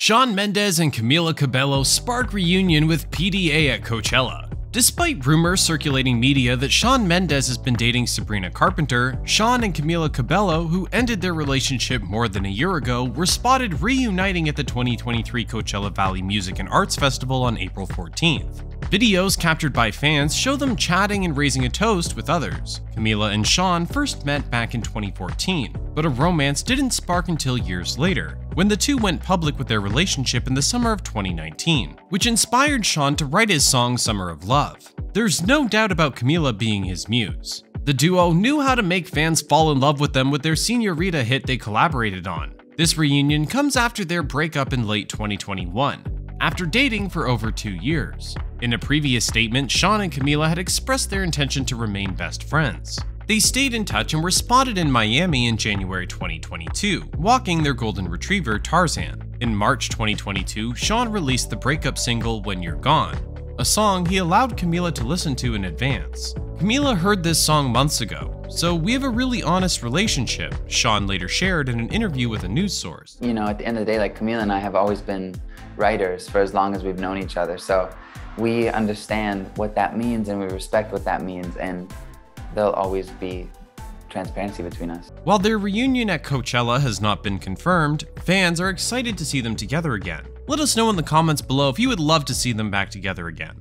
Shawn Mendes and Camila Cabello spark reunion with PDA at Coachella. Despite rumors circulating media that Shawn Mendes has been dating Sabrina Carpenter, Shawn and Camila Cabello, who ended their relationship more than a year ago, were spotted reuniting at the 2023 Coachella Valley Music and Arts Festival on April 14th. Videos captured by fans show them chatting and raising a toast with others. Camila and Shawn first met back in 2014, but a romance didn't spark until years later, when the two went public with their relationship in the summer of 2019, which inspired Shawn to write his song Summer of Love. There's no doubt about Camila being his muse. The duo knew how to make fans fall in love with them with their Señorita hit they collaborated on. This reunion comes after their breakup in late 2021, after dating for over 2 years. In a previous statement, Shawn and Camila had expressed their intention to remain best friends. They stayed in touch and were spotted in Miami in January 2022, walking their golden retriever, Tarzan. In March 2022, Shawn released the breakup single, When You're Gone, a song he allowed Camila to listen to in advance. Camila heard this song months ago, so we have a really honest relationship, Shawn later shared in an interview with a news source. You know, at the end of the day, like, Camila and I have always been writers for as long as we've known each other, so we understand what that means and we respect what that means, and there'll always be transparency between us. While their reunion at Coachella has not been confirmed, fans are excited to see them together again. Let us know in the comments below if you would love to see them back together again.